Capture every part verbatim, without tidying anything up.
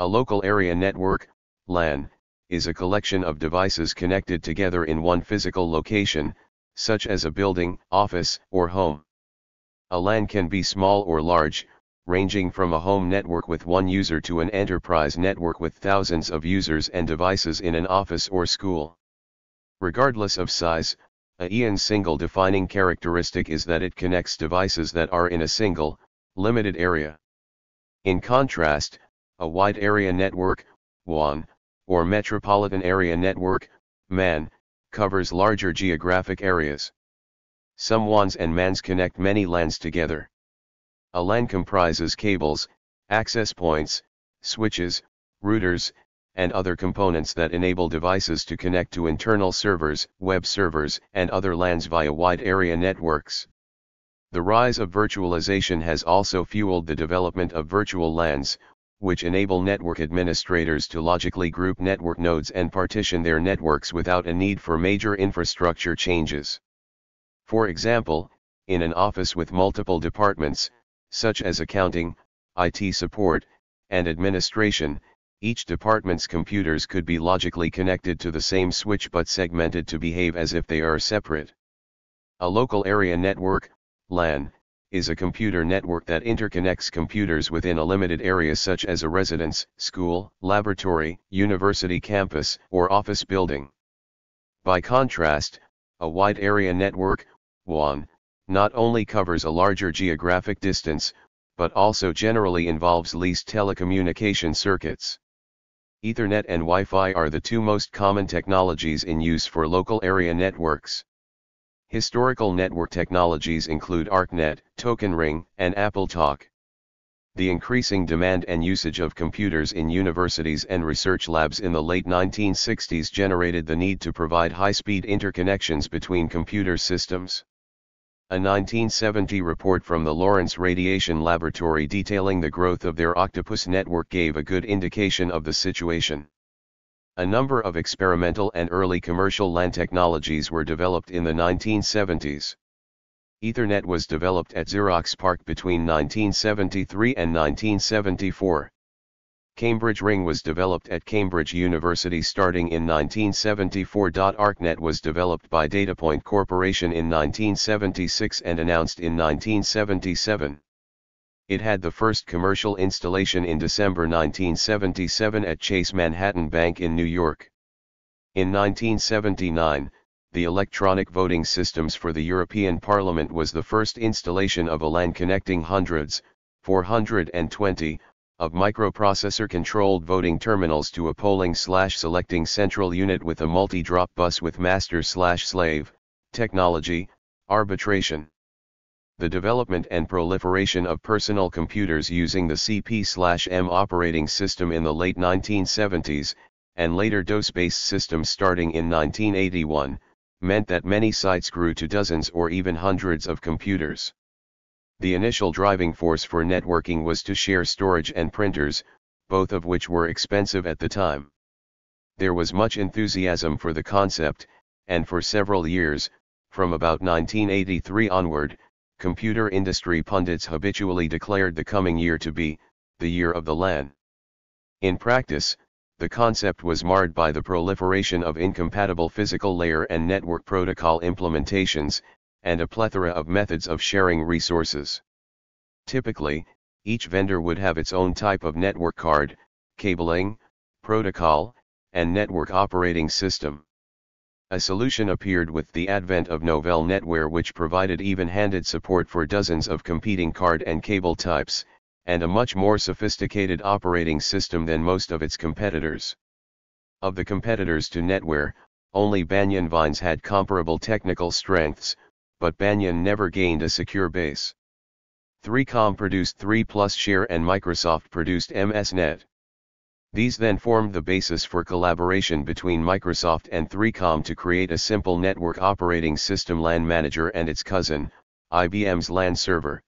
A local area network, LAN, is a collection of devices connected together in one physical location, such as a building, office, or home. A LAN can be small or large, ranging from a home network with one user to an enterprise network with thousands of users and devices in an office or school. Regardless of size, a LAN's single defining characteristic is that it connects devices that are in a single, limited area. In contrast, a wide area network, WAN, or Metropolitan Area Network, MAN, covers larger geographic areas. Some WANs and MANs connect many LANs together. A LAN comprises cables, access points, switches, routers, and other components that enable devices to connect to internal servers, web servers, and other LANs via wide area networks. The rise of virtualization has also fueled the development of virtual LANs, which enable network administrators to logically group network nodes and partition their networks without a need for major infrastructure changes. For example, in an office with multiple departments, such as accounting, I T support, and administration, each department's computers could be logically connected to the same switch but segmented to behave as if they are separate. A local area network, LAN, is a computer network that interconnects computers within a limited area such as a residence, school, laboratory, university campus, or office building. By contrast, a wide area network, WAN, not only covers a larger geographic distance, but also generally involves leased telecommunication circuits. Ethernet and Wi-Fi are the two most common technologies in use for local area networks. Historical network technologies include ArcNet, Token Ring, and AppleTalk. The increasing demand and usage of computers in universities and research labs in the late nineteen sixties generated the need to provide high-speed interconnections between computer systems. A nineteen seventy report from the Lawrence Radiation Laboratory detailing the growth of their octopus network gave a good indication of the situation. A number of experimental and early commercial LAN technologies were developed in the nineteen seventies. Ethernet was developed at Xerox PARC between nineteen seventy-three and nineteen seventy-four. Cambridge Ring was developed at Cambridge University starting in nineteen seventy-four. ArcNet was developed by Datapoint Corporation in nineteen seventy-six and announced in nineteen seventy-seven. It had the first commercial installation in December nineteen seventy-seven at Chase Manhattan Bank in New York. In nineteen seventy-nine, the electronic voting systems for the European Parliament was the first installation of a LAN connecting hundreds, four hundred twenty, of microprocessor-controlled voting terminals to a polling-slash-selecting central unit with a multi-drop bus with master-slash-slave, technology, arbitration. The development and proliferation of personal computers using the C P M operating system in the late nineteen seventies, and later DOS-based systems starting in nineteen eighty-one, meant that many sites grew to dozens or even hundreds of computers. The initial driving force for networking was to share storage and printers, both of which were expensive at the time. There was much enthusiasm for the concept, and for several years, from about nineteen eighty-three onward, computer industry pundits habitually declared the coming year to be the year of the LAN. In practice, the concept was marred by the proliferation of incompatible physical layer and network protocol implementations, and a plethora of methods of sharing resources. Typically, each vendor would have its own type of network card, cabling, protocol, and network operating system. A solution appeared with the advent of Novell NetWare, which provided even-handed support for dozens of competing card and cable types, and a much more sophisticated operating system than most of its competitors. Of the competitors to NetWare, only Banyan Vines had comparable technical strengths, but Banyan never gained a secure base. three com produced three plus share and Microsoft produced M S net. These then formed the basis for collaboration between Microsoft and three com to create a simple network operating system, LAN manager, and its cousin, I B M's LAN server.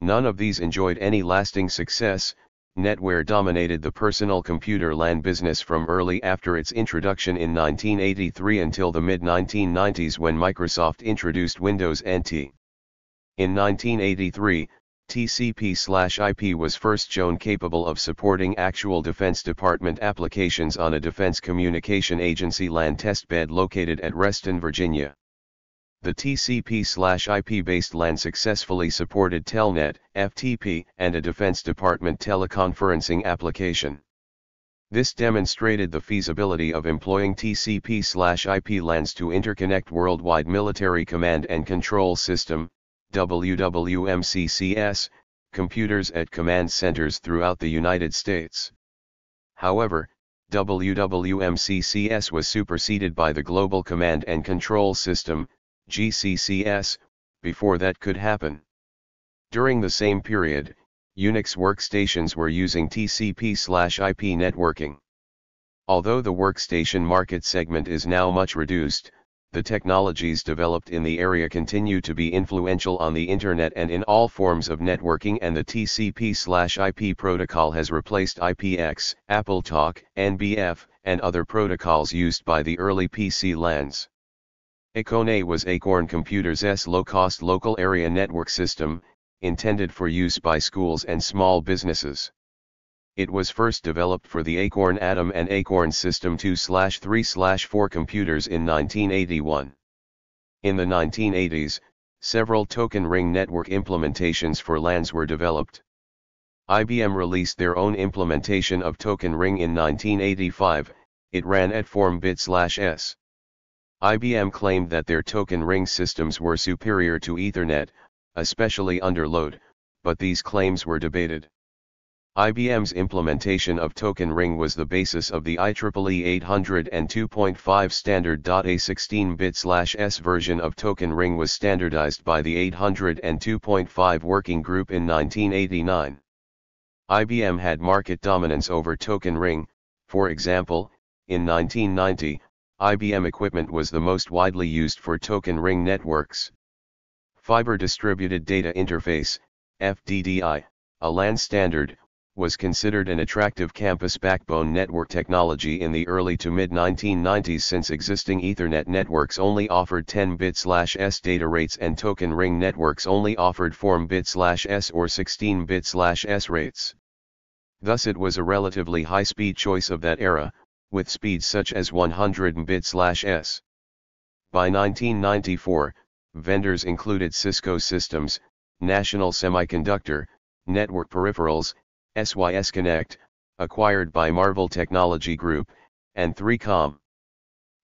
None of these enjoyed any lasting success. NetWare dominated the personal computer LAN business from early after its introduction in nineteen eighty-three until the mid nineteen nineties when Microsoft introduced Windows N T. In nineteen eighty-three, T C P slash I P was first shown capable of supporting actual Defense Department applications on a Defense Communication Agency LAN testbed located at Reston, Virginia. The T C P slash I P based LAN successfully supported Telnet, F T P, and a Defense Department teleconferencing application. This demonstrated the feasibility of employing T C P slash I P LANs to interconnect Worldwide Military Command and Control System, W W M C C S, computers at command centers throughout the United States. However, W W M C C S was superseded by the Global Command and Control System, G C C S, before that could happen. During the same period, Unix workstations were using T C P slash I P networking. Although the workstation market segment is now much reduced, the technologies developed in the area continue to be influential on the Internet and in all forms of networking, and the T C P slash I P protocol has replaced I P X, AppleTalk, N B F, and other protocols used by the early P C LANs. Econet was Acorn Computer's low-cost local area network system, intended for use by schools and small businesses. It was first developed for the Acorn Atom and Acorn System two three four computers in nineteen eighty-one. In the nineteen eighties, several Token Ring network implementations for LANs were developed. I B M released their own implementation of Token Ring in nineteen eighty-five, it ran at four megabits per second. I B M claimed that their Token Ring systems were superior to Ethernet, especially under load, but these claims were debated. I B M's implementation of Token Ring was the basis of the I triple E eight oh two point five standard. A sixteen bit S version of Token Ring was standardized by the eight oh two point five Working Group in nineteen eighty-nine. I B M had market dominance over Token Ring. For example, in nineteen ninety, I B M equipment was the most widely used for Token Ring networks. Fiber Distributed Data Interface, F D D I, a LAN standard, was considered an attractive campus backbone network technology in the early to mid nineteen nineties, since existing Ethernet networks only offered ten bit S data rates and Token Ring networks only offered four bit S or sixteen bit S rates. Thus it was a relatively high-speed choice of that era, with speeds such as one hundred bit S. By nineteen ninety-four, vendors included Cisco Systems, National Semiconductor, Network Peripherals, S Y S Connect, acquired by Marvell Technology Group, and three com.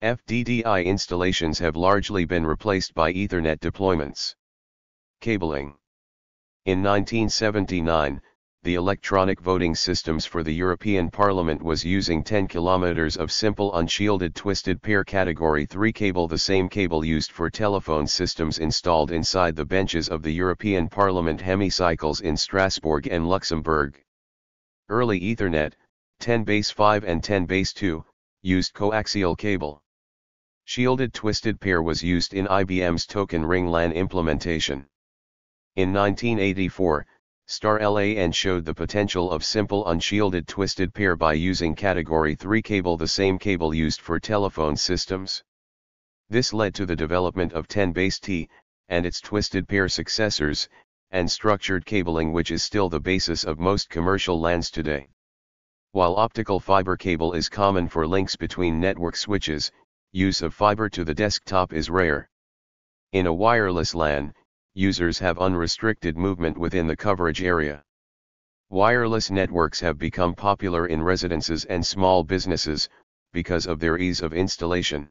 F D D I installations have largely been replaced by Ethernet deployments. Cabling. In nineteen seventy-nine, the electronic voting systems for the European Parliament was using ten kilometers of simple unshielded twisted pair category three cable, the same cable used for telephone systems installed inside the benches of the European Parliament hemicycles in Strasbourg and Luxembourg. Early Ethernet, ten base five and ten base two, used coaxial cable. Shielded twisted pair was used in I B M's Token Ring LAN implementation. In nineteen eighty-four, Star LAN showed the potential of simple unshielded twisted pair by using category three cable, the same cable used for telephone systems. This led to the development of ten base T, and its twisted pair successors, and structured cabling, which is still the basis of most commercial LANs today. While optical fiber cable is common for links between network switches, use of fiber to the desktop is rare. In a wireless LAN, users have unrestricted movement within the coverage area. Wireless networks have become popular in residences and small businesses, because of their ease of installation.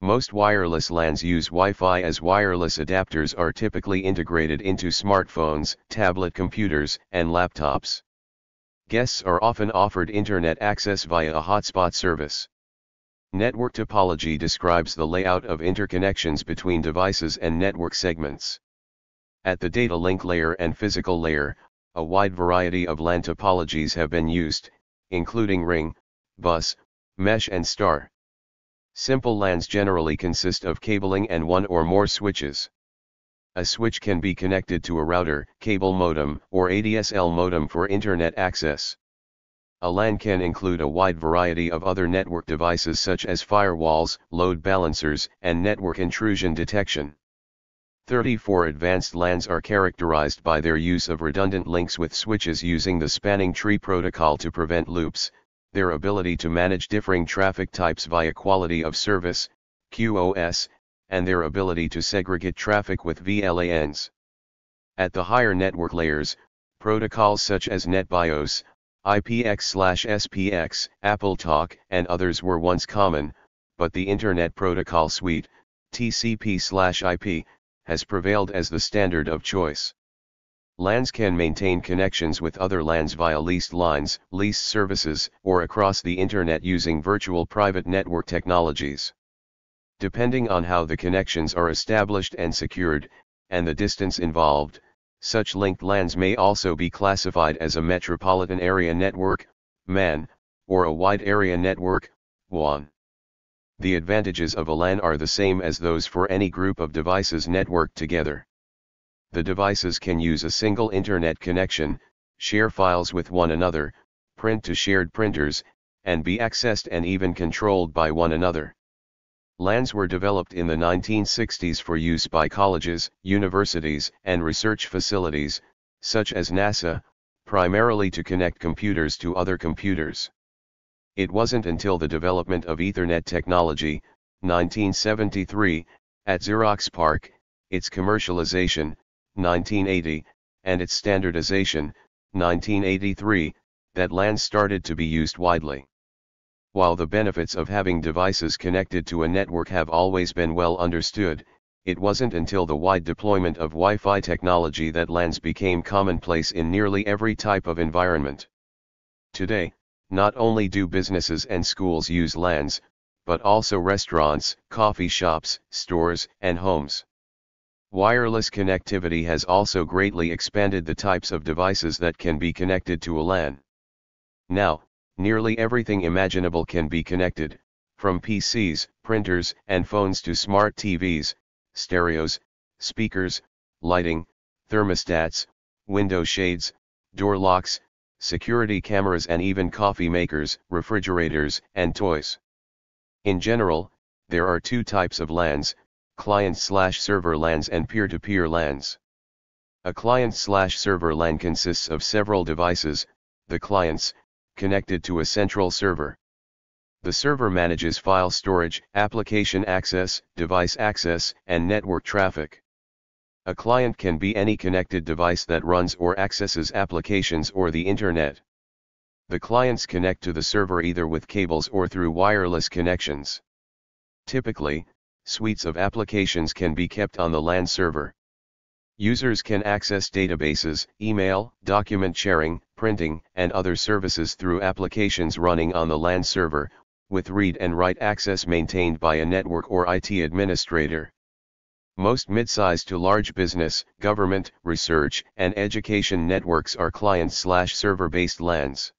Most wireless LANs use Wi-Fi, as wireless adapters are typically integrated into smartphones, tablet computers, and laptops. Guests are often offered internet access via a hotspot service. Network topology describes the layout of interconnections between devices and network segments. At the data link layer and physical layer, a wide variety of LAN topologies have been used, including ring, bus, mesh, and star. Simple LANs generally consist of cabling and one or more switches. A switch can be connected to a router, cable modem, or A D S L modem for internet access. A LAN can include a wide variety of other network devices such as firewalls, load balancers, and network intrusion detection. thirty-four Advanced LANs are characterized by their use of redundant links with switches using the spanning tree protocol to prevent loops, their ability to manage differing traffic types via quality of service, Q O S, and their ability to segregate traffic with V LANs. At the higher network layers, protocols such as NetBIOS, I P X slash S P X, AppleTalk, and others were once common, but the Internet Protocol Suite, T C P slash I P, has prevailed as the standard of choice. LANs can maintain connections with other LANs via leased lines, leased services, or across the Internet using virtual private network technologies. Depending on how the connections are established and secured, and the distance involved, such linked LANs may also be classified as a metropolitan area network, MAN, or a wide area network, WAN. The advantages of a LAN are the same as those for any group of devices networked together. The devices can use a single internet connection, share files with one another, print to shared printers, and be accessed and even controlled by one another. LANs were developed in the nineteen sixties for use by colleges, universities, and research facilities, such as NASA, primarily to connect computers to other computers. It wasn't until the development of Ethernet technology, nineteen seventy-three, at Xerox PARC, its commercialization, nineteen eighty, and its standardization, nineteen eighty-three, that LANs started to be used widely. While the benefits of having devices connected to a network have always been well understood, it wasn't until the wide deployment of Wi-Fi technology that LANs became commonplace in nearly every type of environment. Today, not only do businesses and schools use LANs, but also restaurants, coffee shops, stores, and homes. Wireless connectivity has also greatly expanded the types of devices that can be connected to a LAN. Now, nearly everything imaginable can be connected, from P Cs, printers, and phones to smart T Vs, stereos, speakers, lighting, thermostats, window shades, door locks, security cameras, and even coffee makers, refrigerators, and toys. In general, there are two types of LANs, client-slash-server LANs and peer-to-peer LANs. A client-slash-server LAN consists of several devices, the clients, connected to a central server. The server manages file storage, application access, device access, and network traffic. A client can be any connected device that runs or accesses applications or the Internet. The clients connect to the server either with cables or through wireless connections. Typically, suites of applications can be kept on the LAN server. Users can access databases, email, document sharing, printing, and other services through applications running on the LAN server, with read and write access maintained by a network or I T administrator. Most mid-size to large business, government, research, and education networks are client-slash-server-based LANs.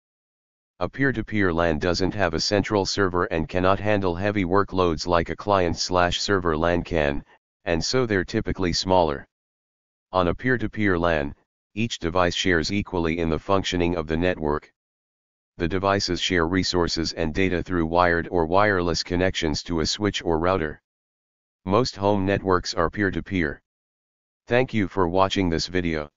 A peer-to-peer LAN doesn't have a central server and cannot handle heavy workloads like a client-slash-server LAN can, and so they're typically smaller. On a peer-to-peer LAN, each device shares equally in the functioning of the network. The devices share resources and data through wired or wireless connections to a switch or router. Most home networks are peer-to-peer. Thank you for watching this video.